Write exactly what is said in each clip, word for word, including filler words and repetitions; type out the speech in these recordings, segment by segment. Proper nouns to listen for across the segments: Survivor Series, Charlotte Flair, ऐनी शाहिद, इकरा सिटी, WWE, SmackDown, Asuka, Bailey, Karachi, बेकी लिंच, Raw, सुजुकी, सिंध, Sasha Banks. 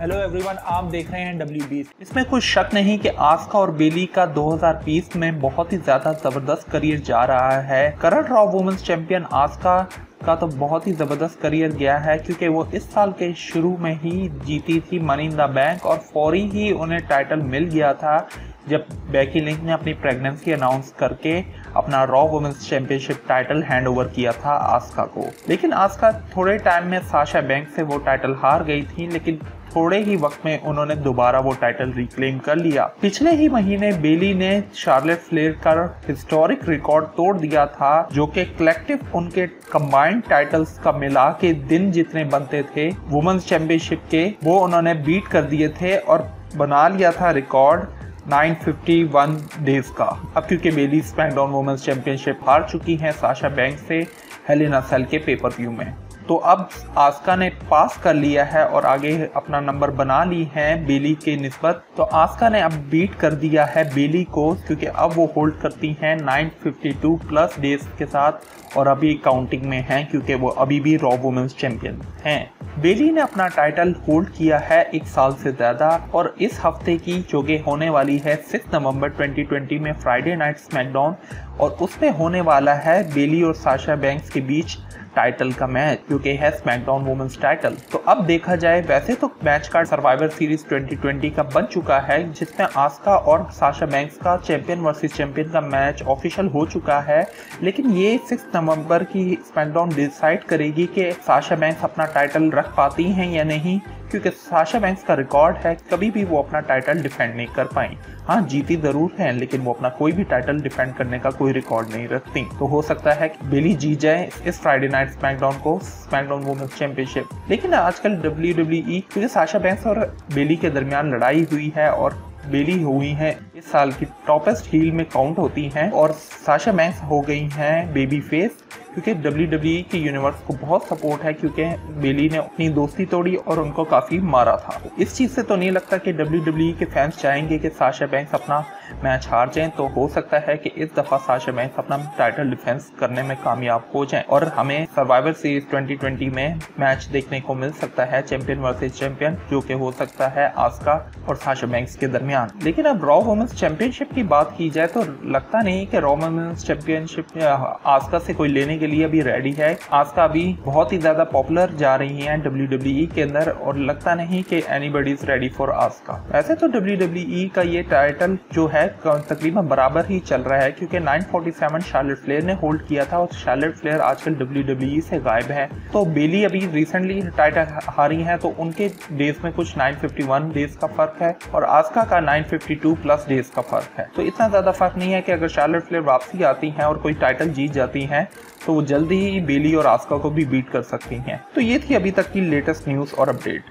Hello everyone, आप देख रहे हैं डब्ल्यू बी। इसमें कोई शक नहीं कि आस्का और बेली का दो हज़ार बीस में बहुत ही ज्यादा जबरदस्त करियर जा रहा है। Current raw women's champion Asuka का तो बहुत ही ज़बरदस्त करियर गया है, क्योंकि वो इस साल के शुरू में ही जीती थी मनी इन द बैंक और फौरी ही उन्हें टाइटल मिल गया था जब बेकी लिंच ने अपनी प्रेगनेंसी अनाउंस करके अपना raw women's championship title handover किया था आस्का को। लेकिन आस्का थोड़े टाइम में साशा बैंक से वो टाइटल हार गई थी, लेकिन थोड़े ही वक्त में उन्होंने दोबारा वो टाइटल रिक्लेम कर लिया। पिछले ही महीने बेली ने शार्लेट फ्लेयर का हिस्टोरिक रिकॉर्ड तोड़ दिया था, जो कि कलेक्टिव उनके कंबाइंड टाइटल्स का मिला के दिन जितने बनते थे वुमेन्स चैंपियनशिप के, वो उन्होंने बीट कर दिए थे और बना लिया था रिकॉर्ड नौ सौ इक्यावन डेज का। अब क्योंकि बेली स्मैकडाउन वुमेन्स चैंपियनशिप हार चुकी हैं साशा बैंक से हेल इन अ सेल के पेपर व्यू में, तो अब आस्का ने पास कर लिया है और आगे अपना नंबर बना ली है बेली के निस्बत। तो आस्का ने अब बीट कर दिया है बेली को, क्योंकि अब वो होल्ड करती हैं नौ सौ बावन प्लस डेज के साथ और अभी काउंटिंग में हैं, क्योंकि वो अभी भी रॉ वुमेन्स चैंपियन हैं। बेली ने अपना टाइटल होल्ड किया है एक साल से ज़्यादा और इस हफ्ते की जो कि होने वाली है सिक्स नवंबर ट्वेंटी ट्वेंटी में फ्राइडे नाइट स्मैकडाउन, और उसमें होने वाला है बेली और साशा बैंक्स के बीच टाइटल का मैच, क्योंकि है स्मैकडाउन वुमेन्स टाइटल। तो अब देखा जाए, वैसे तो match card survivor series twenty twenty का बन चुका है, जिसमें आस्का और साशा बैंक्स का चैंपियन वर्सेस चैंपियन का मैच ऑफिशियल हो चुका है। लेकिन ये सिक्स नवंबर की स्मैकडाउन डिसाइड करेगी कि साशा बैंक्स अपना टाइटल रख पाती हैं या नहीं, क्योंकि साशा बैंक्स का रिकॉर्ड है कभी भी वो अपना टाइटल डिफेंड नहीं कर पाई। हाँ, जीती ज़रूर हैं, लेकिन वो अपना कोई भी टाइटल डिफेंड करने का कोई रिकॉर्ड नहीं रखती। तो हो सकता है कि बेली जीत जाए इस फ्राइडे नाइट स्मैकडाउन को, स्मैकडाउन वुमेन्स चैंपियनशिप। लेकिन आजकल डब्ल्यू डब्ल्यू ई, क्योंकि साशा बैंक्स और बेली के दरमियान लड़ाई हुई है और बेली हुई हैं इस साल की टॉपेस्ट हील में काउंट होती हैं और साशा बैंक्स हो गई हैं बेबी फेस, क्योंकि डब्ल्यू डब्ल्यू के यूनिवर्स को बहुत सपोर्ट है, क्योंकि बेली ने अपनी दोस्ती तोड़ी और उनको काफ़ी मारा था। इस चीज़ से तो नहीं लगता कि डब्ल्यू डब्ल्यू के फैंस चाहेंगे कि साशा बैंक्स अपना मैच हार जाएं, तो हो सकता है कि इस दफ़ा साशा बैंक्स अपना टाइटल डिफेंस करने में कामयाब हो जाएं और हमें सर्वाइवर सीरीज ट्वेंटी ट्वेंटी में मैच देखने को मिल सकता है चैम्पियन वर्सेज चैम्पियन, जो कि हो सकता है आस्का और साशा बैंक्स के दरमियान। लेकिन अब रॉ वुमेन्स चैम्पियनशिप की बात की जाए तो लगता नहीं कि रॉ वुमेन्स चैम्पियनशिप आस्का से कोई लेने लिए अभी रेडी है। आस्का अभी बहुत ही ज्यादा पॉपुलर जा रही हैं डब्ल्यू डब्ल्यू ई के अंदर और लगता नहीं कि anybody is ready for Asuka. वैसे तो डब्ल्यू डब्ल्यू ई का ये टाइटल जो है तकरीबन बराबर ही चल रहा है, क्योंकि नौ सौ सैंतालीस शार्लेट फ्लेयर ने होल्ड किया था और शार्लेट फ्लेयर आजकल डब्ल्यू डब्ल्यू ई से गायब है। तो बेली अभी रिसेंटली टाइटल हारी है, तो उनके डेज में कुछ नौ सौ इक्यावन डेज का फर्क है और आस्का का नौ सौ बावन प्लस डेज का फर्क है। तो इतना ज्यादा फर्क नहीं है कि अगर शार्लेट फ्लेयर वापसी आती है और कोई टाइटल जीत जाती है तो वो जल्दी ही बेली और आस्का को भी बीट कर सकती हैं। तो ये थी अभी तक की लेटेस्ट न्यूज़ और अपडेट।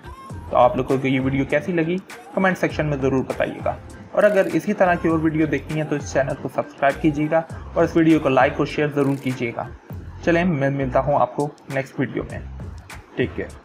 तो आप लोगों को ये वीडियो कैसी लगी कमेंट सेक्शन में ज़रूर बताइएगा, और अगर इसी तरह की और वीडियो देखनी है तो इस चैनल को सब्सक्राइब कीजिएगा और इस वीडियो को लाइक और शेयर ज़रूर कीजिएगा। चलें, मैं मिलता हूँ आपको नेक्स्ट वीडियो में। Take care.